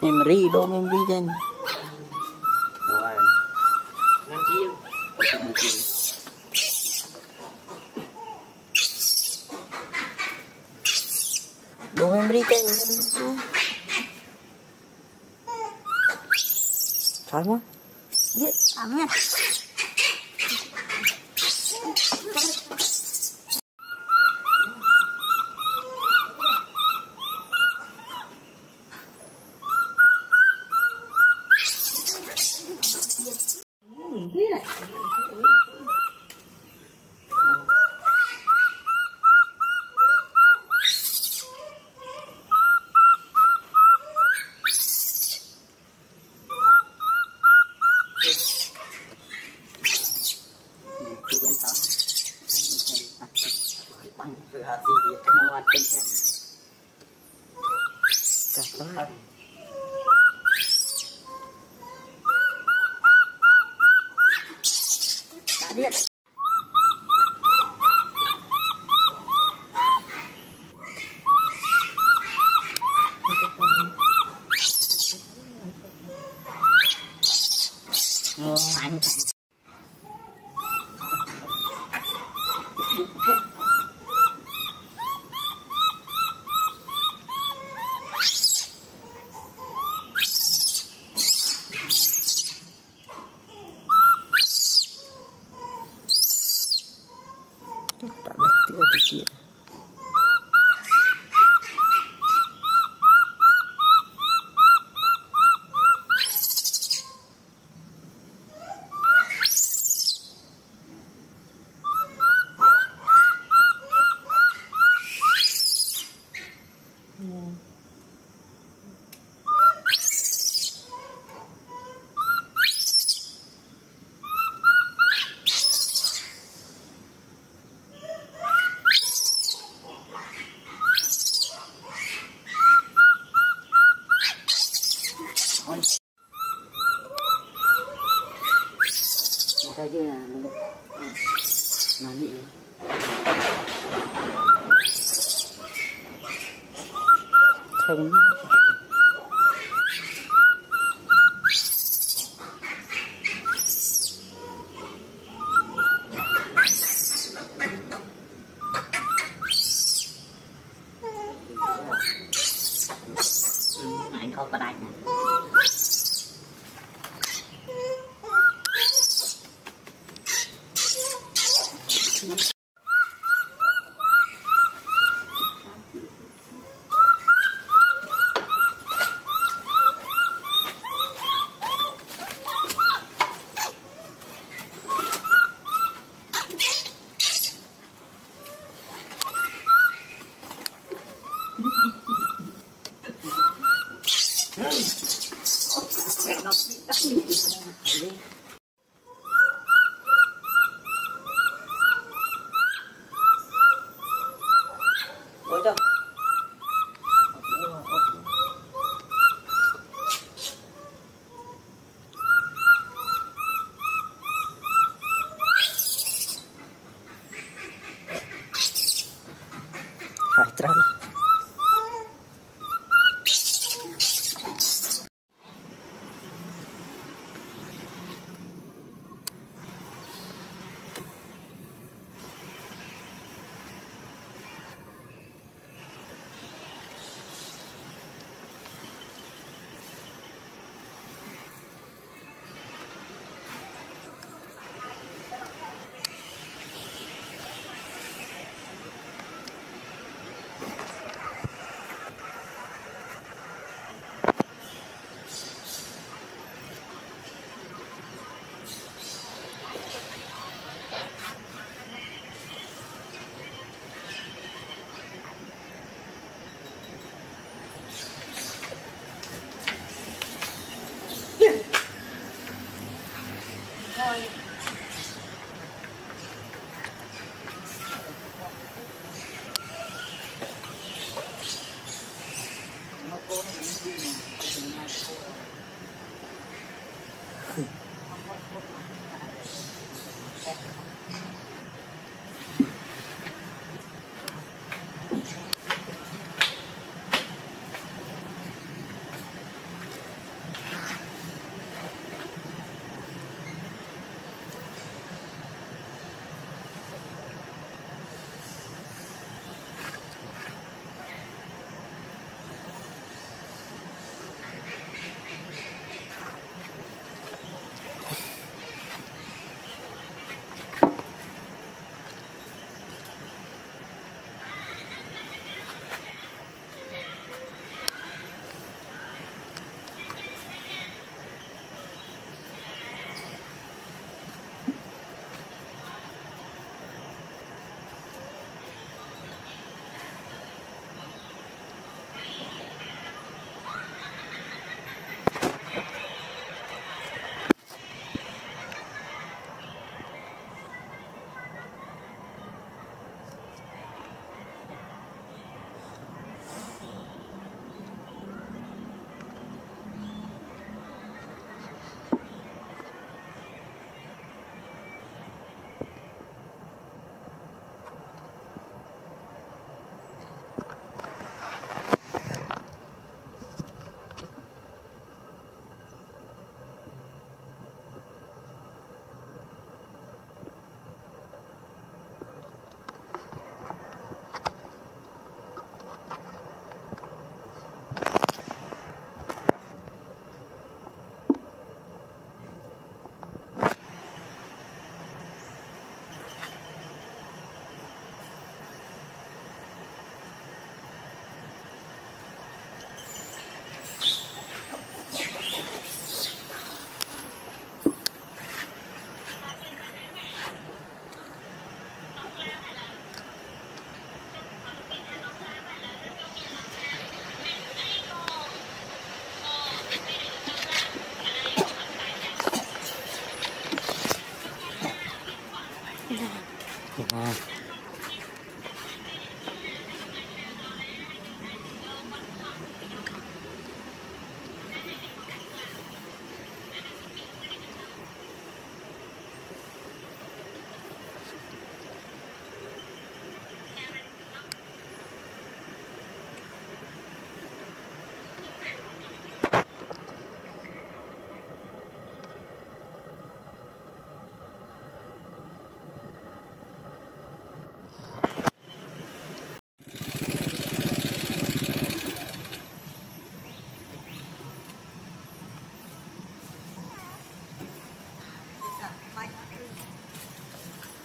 Em ri trên. Đồ em ri trên. Trời quá. Giết ăn nha.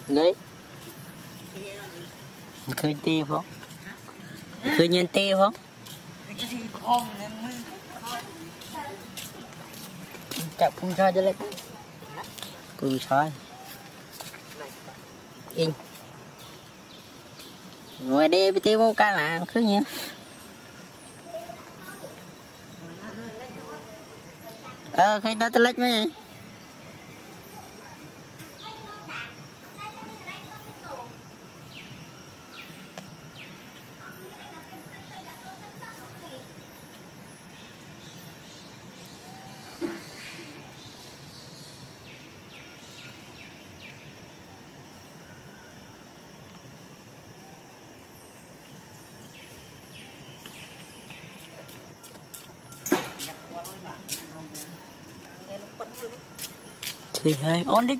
Đấy, khơi tiêu không? Khơi nhân tiêu không? Chặt cũng sai cho lên, cũng sai. In, ngoài đây bị tiêu vô cá là khơi nhỉ? Khơi đó tôi lấy mấy. Thì hơi ổn định.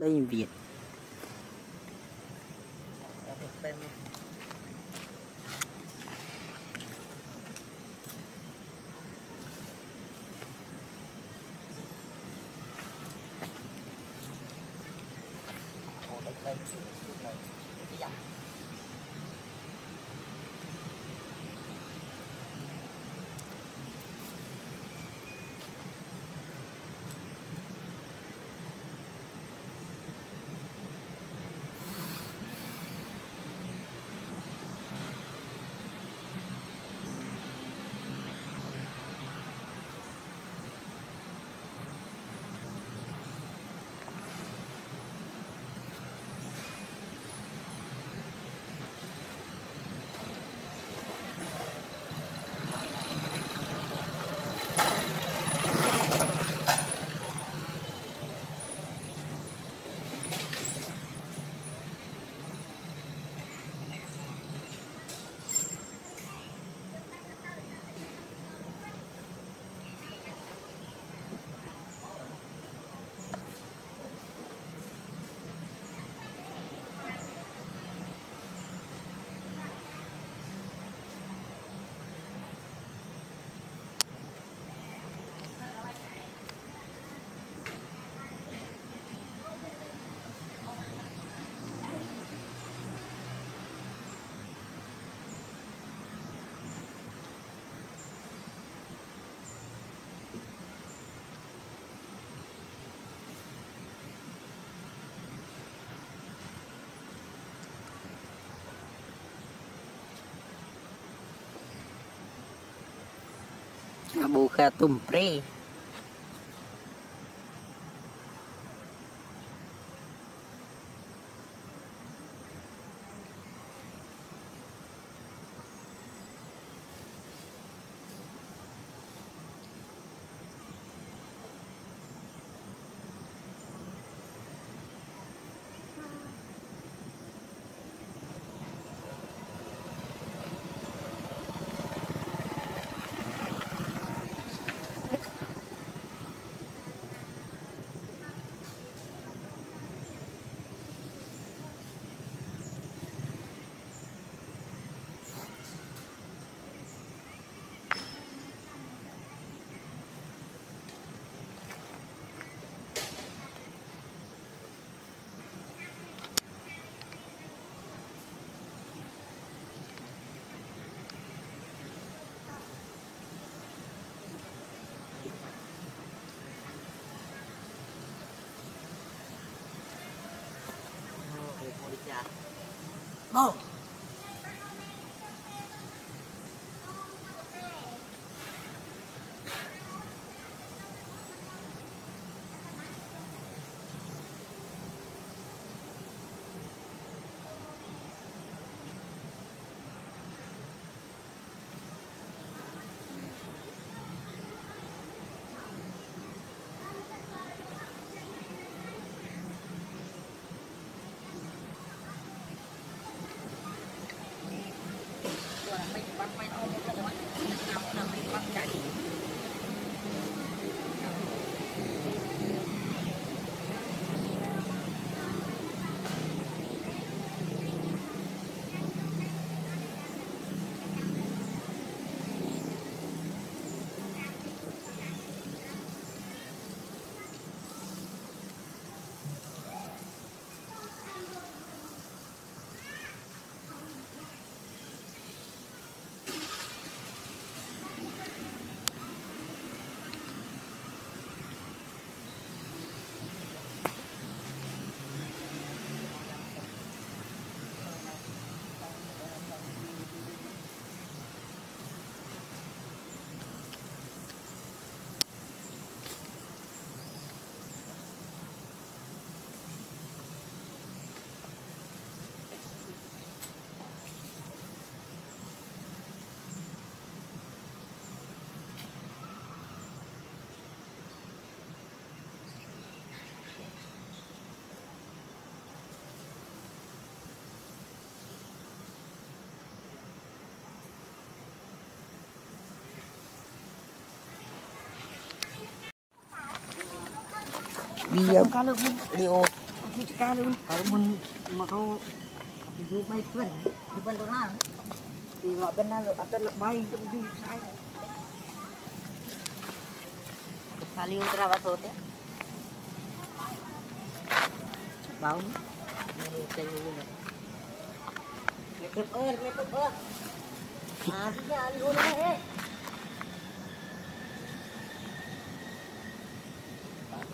Đây Việt buka tumpri Mau. Lihat karbon makau dibuat pun dibuat orang tidak benar atau lebay itu dibuat kali utara batutnya bau meter air artinya alihulnya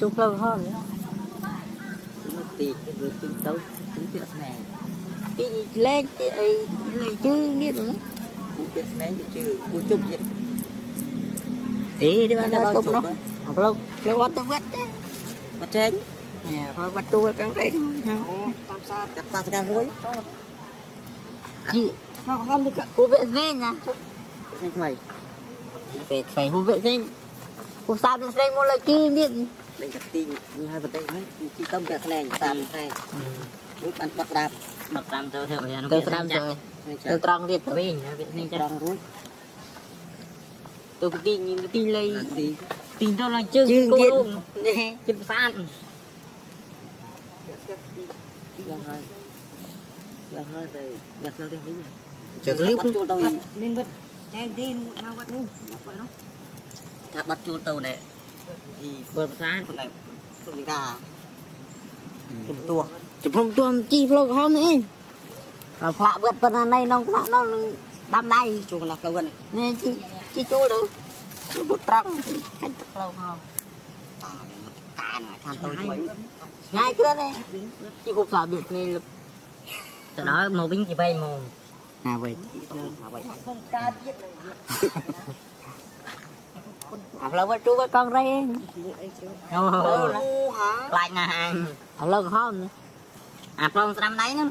Chúc lâu hơn tiền rồi tiền đâu cũng tiệt này cái gì lên thì người chứ biết nữa cũng tiệt này chứ cũng chúc gì tí đi mà nó chúc nó học lâu lâu bắt tôi bắt đấy bắt trên nè thôi bắt tôi cắn đấy đập ta ra rồi nó không được cô vệ sinh à mày về phải cô vệ sinh cô sao được đây một lời kia biết đây là tin như hai vật đây đấy chỉ công việc này làm này lúc ăn bạc đam rồi thì nó cái đam rồi tôi trăng đi tới mình trăng rút tôi tin lấy tin tôi là chưa cô luôn chim san giờ hơi về giờ tôi đi chờ clip tôi nên bật chạy đi nào bật luôn bắt chuột tàu này thì bơm sáng còn lại còn gà chụp tua chi phô không nữa là phạ vượt phần này nó đam đây chuột là câu gần nên chi chuột đâu bút trăng cách lâu không ngay trước đây chỉ cục phạ biệt này là từ đó màu binh chỉ bay màu à vậy học lâu với chú với con đây lại nhà hàng học lâu không học lâu năm đấy nữa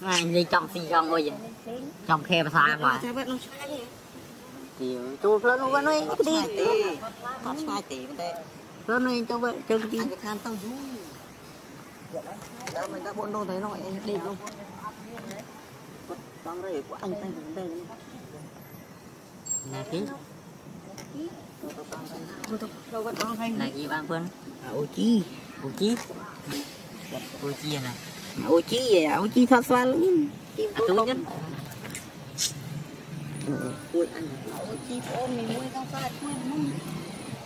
ngày đi trong xì trong ngồi vậy trong khe mà xa mà chú lớn luôn với nó đi con sai tỉ bên đây lớn lên cho vợ chồng đi ăn tao vui đó mình đã buồn đâu thấy nó đi luôn con đây của anh ta cũng đây Naki, Naki bang pun, Uci, Uci, Uci ya nak, Oji thoát lắm.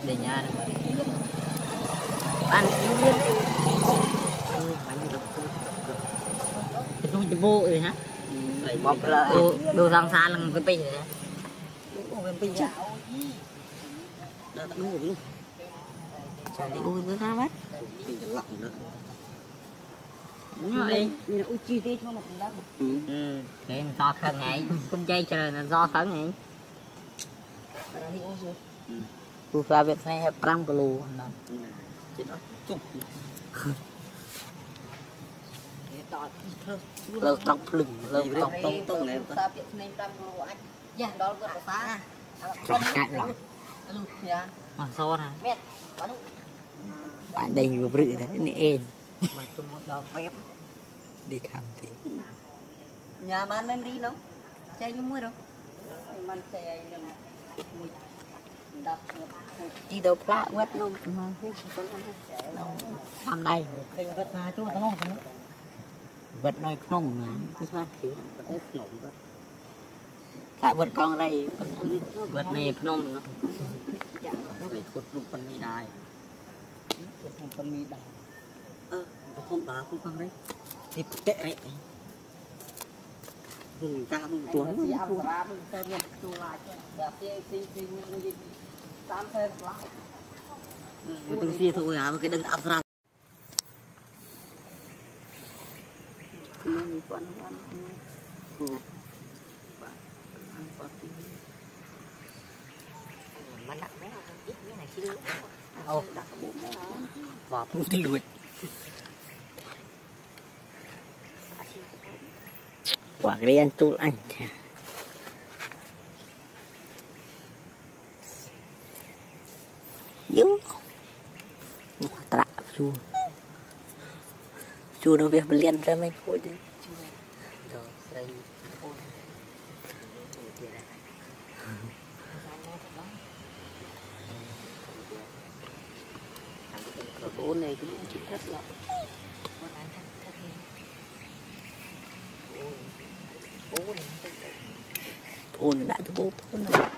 Để nhà ăn cái vô rồi hả? Bọc là đồ răng xa lằng cái pin này. Pin chảo. Đợt đúng rồi. Chả đi ui nó tha mất. Pin lọc nữa. Đúng rồi. Mình ui chi tiết nó một lắm. Ừ. Cái do thân này, con dây trời là do thân này. Tôi ra việc này hẹp 5 kg. Chết rồi. Chụp. Lâu tóc lừng, lâu tóc tông này. Ta biết nên đâm lụa anh. Dạ, đó là của ta. Trong cạnh lắm. Mà sao này? Mệt, quá đúng. Bạn đây vừa rự thế, nên ên. Mà tôi muốn đo phép. Đi khám thế. Nhà mà nên đi đâu? Chơi như mưa đâu? Mà xe như mùi. Đi đâu phá quét luôn. Làm đây. Quét mà chú không? Vật này không mà tại vật con đây vật này không phải cột lục phân mi đài không bà không con đấy thì tệ đấy vùng ta vùng tuấn từng xia thôi à cái đừng áp ra mình quan quan mà đặt mấy là ít mấy này kia đâu đặt bốn mấy đó và bốn thì lùi quả cái ăn tu anh yếu tạ chua chua nó việc liền ra mấy khối đấy cô này cũng chịu thất lắm ôn lại cho bố ôn lại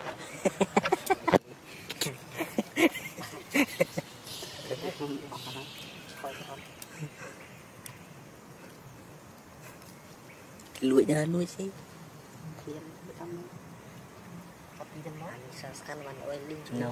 lụi ra nuôi xí no.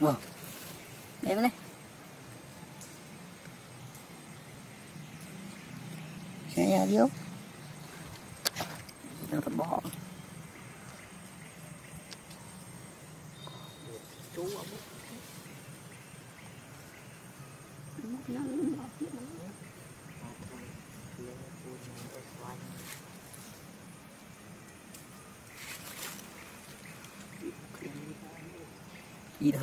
bồ đây đây cái nhà điếu nó phải bỏ chú ở đi đâu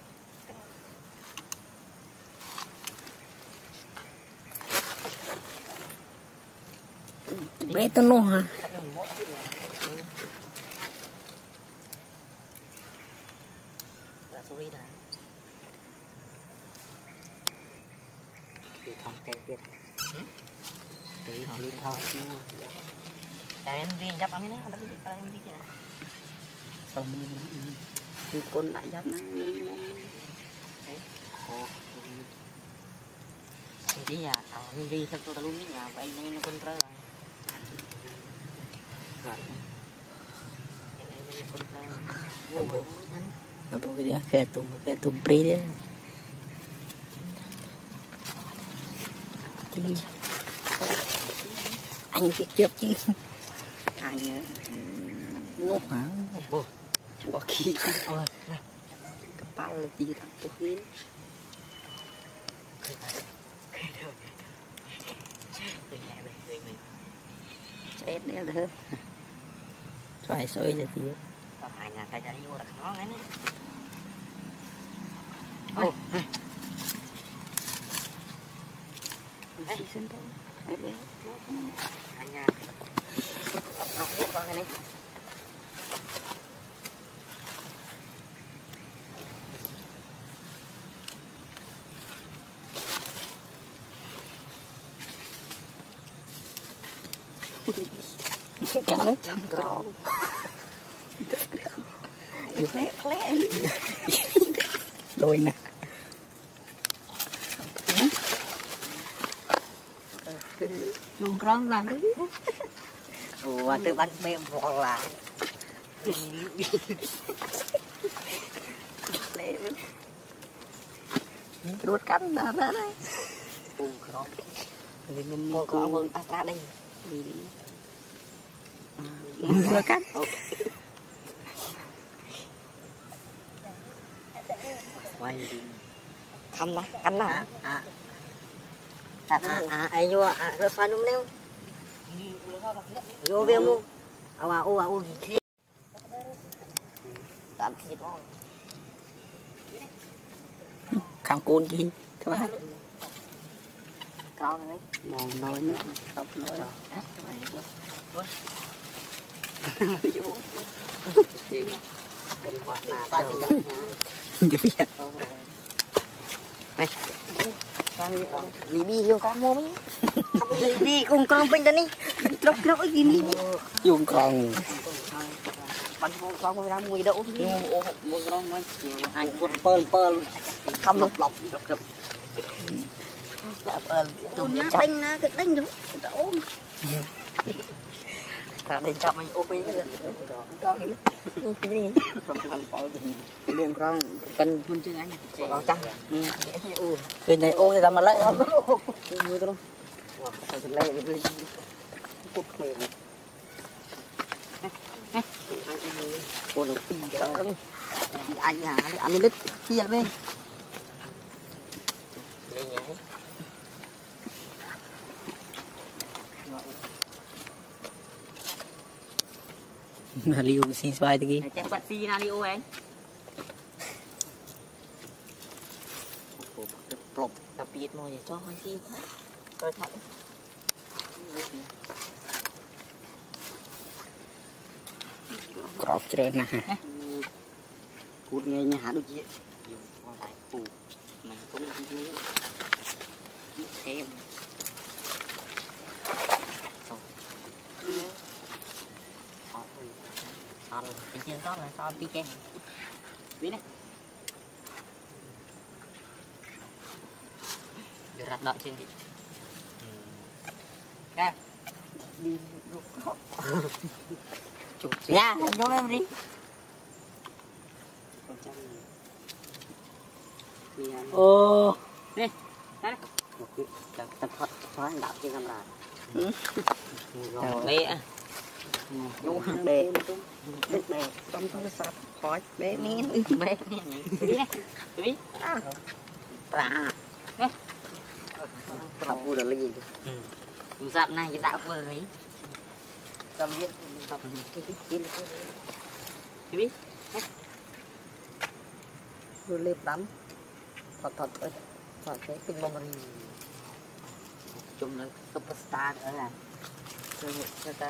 bé tôi nô hả? Em đi dập ăn đi kìa. Con lại dập nó. Iya, di sektor aluminya, apa ini kontra? Apa dia kayak tumpri dia. Anh kiếp chứ anh ngốc hả bố bỏ khí thôi cái bao là gì thằng tôi quên chết nữa thôi xoay xoay là gì phải là phải ra đi vô là khó lắm thôi Hãy subscribe cho kênh Ghiền Mì Gõ Để không bỏ lỡ những video hấp dẫn Dùng con làm đấy Ủa tôi bắt mẹ vọt là Đốt cắn ra ra đây Một con vườn ta ra đây Vừa cắn Cắn đó, cắn đó hả? Ayo, refan umel. Yo bemu, awak gigi. Tak siap. Kangkun gigi, coba. Kau ni, mau naik, tak naik. Yo, dia. Baik. Libih yang kamu ni, libih ungkang pendan ni, teruk ini. Ungkang. Panjang ungkang orang mui dah umi. Ungkang macam angkut pel, kamu pelak teruk. Tunya tengah keting tu, dah om. Kalau jam ini om ini, ini ungkang kan puncengan. Orang cang. Cái này ô thì ta mà lấy không? Mua cho nó. Lấy đi. Cút về. Cô nó pin cho nó. Anh hả? Anh lít kia bên. Lấy nhé. Nalio xin xoay thế kia. Chắc quạt xì Nalio anh. Biệt mồi cho hơi xin coi thận cọp trơn nè cút ngay nhà đôi chị con lại phù mình cũng thêm xong cái chân đó là sao đi kèm biết đấy rạch đợi trên đi ra đi chụp ra cho em đi ô đi ra đây tập thuật xóa đảo trên camera bé vô hàng bè bếp bè trong tôi sạch khỏi bé miếng đi ra Aku dah lagi tu. Usap na kita apa ni? Kami usap ni. Jadi, boleh dam, patat pinggang ni. Cuma superstar lah. Kita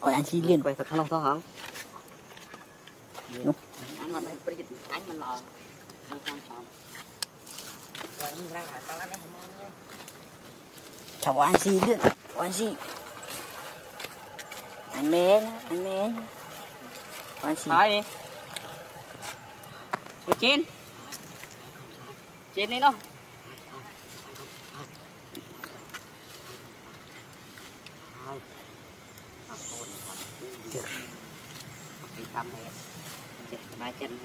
có anh xin liền quay thật không sao không anh mà đây anh mà lò anh chào anh xin liền anh xin anh mến anh xin thôi đi trên đấy đâu ba chân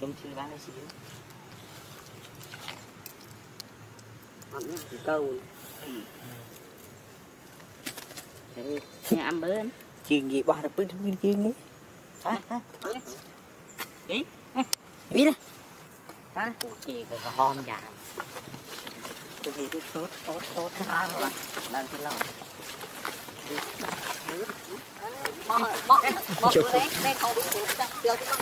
trong chưa bán cái gì câu nhà ăn bữa chuyện gì bỏ được bữa chuyện kia nhé đi đi đây hả chị có hòn giả cái gì cái sốt sốt sốt ra rồi làm cái lẩu bóc bóc bóc đấy đây không biết